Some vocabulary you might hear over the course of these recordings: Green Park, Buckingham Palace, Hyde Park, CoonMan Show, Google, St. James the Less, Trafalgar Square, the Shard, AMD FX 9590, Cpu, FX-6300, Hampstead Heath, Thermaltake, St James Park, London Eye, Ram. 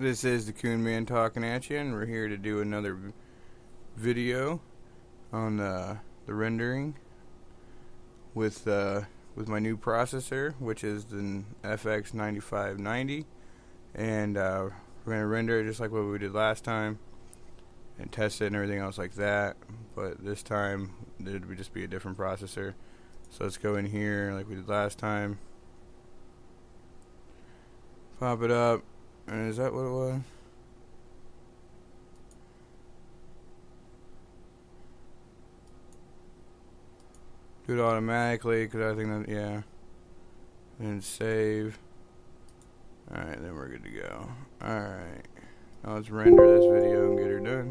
This is the Coon Man talking at you, and we're here to do another video on the rendering with my new processor, which is the FX 9590, and we're gonna render it just like what we did last time, and test it and everything else like that. But this time it would just be a different processor. So let's go in here like we did last time. Pop it up. And is that what it was? Do it automatically, because I think that, yeah. And save. Alright, then we're good to go. Alright. Now let's render this video and get her done.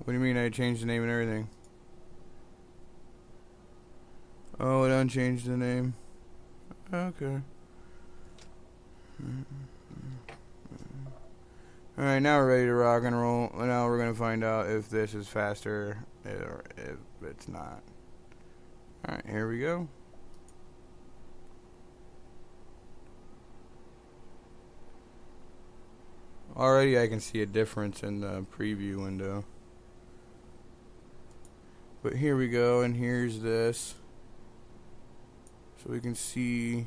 What do you mean I changed the name and everything? Oh, it unchanged the name. Okay. Alright, now we're ready to rock and roll. Now we're going to find out if this is faster or if it's not. Alright, here we go. Already I can see a difference in the preview window. But here we go, and here's this. So we can see,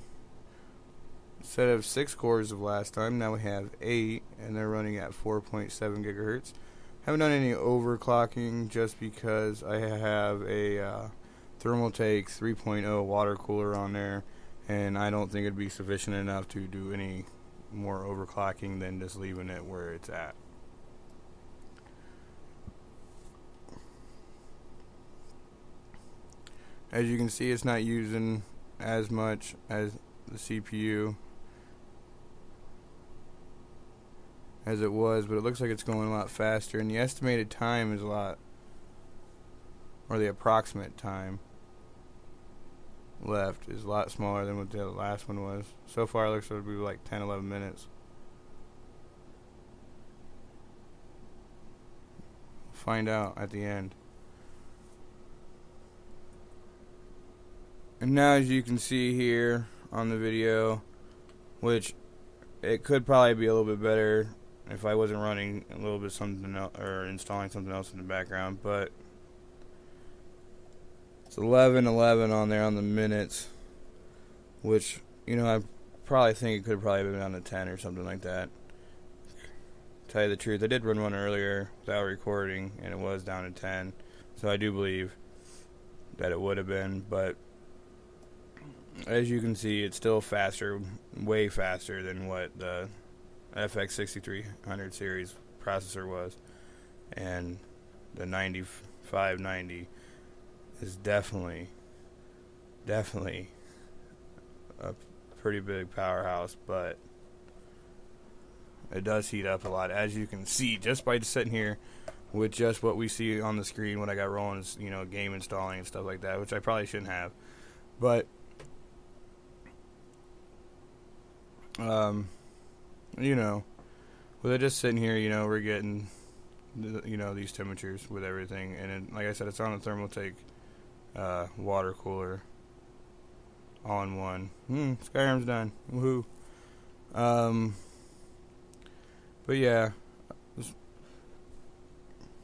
instead of 6 cores of last time, now we have 8, and they're running at 4.7 gigahertz. Haven't done any overclocking just because I have a Thermaltake 3.0 water cooler on there, and I don't think it'd be sufficient enough to do any more overclocking than just leaving it where it's at. As you can see, it's not using as much as the CPU as it was, but it looks like it's going a lot faster, and the estimated time is a lot, or the approximate time left is a lot smaller than what the last one was. So far it looks like it'll be like 10-11 minutes. Find out at the end. And now, as you can see here on the video, which it could probably be a little bit better if I wasn't running a little bit something else or installing something else in the background, but it's 11:11 on there on the minutes, which, you know, I probably think it could have probably been down to 10 or something like that. To tell you the truth, I did run one earlier without recording, and it was down to 10, so I do believe that it would have been, but as you can see, it's still faster, way faster than what the FX-6300 series processor was, and the 9590 is definitely a pretty big powerhouse, but it does heat up a lot, as you can see, just by sitting here with just what we see on the screen when I got rolling, you know, game installing and stuff like that, which I probably shouldn't have, but you know, with it just sitting here, you know, we're getting, you know, these temperatures with everything, and it, like I said, it's on a Thermaltake water cooler, all in one. Skyrim's done, woohoo! But yeah,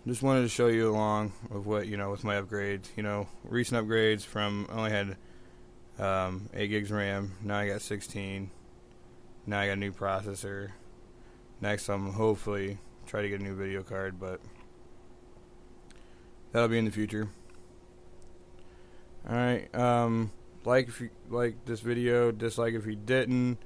just wanted to show you along of what, you know, with my upgrades, you know, recent upgrades from, I only had 8 gigs RAM, now I got 16. Now I got a new processor. Next, I'm hopefully try to get a new video card, but that'll be in the future. All right, like if you like this video, dislike if you didn't,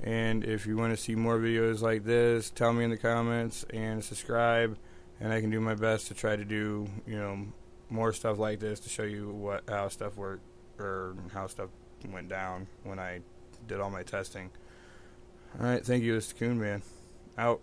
and if you want to see more videos like this, tell me in the comments and subscribe, and I can do my best to try to do, you know, more stuff like this to show you how stuff worked or how stuff went down when I did all my testing. Alright, thank you, this is Coon Man. Out.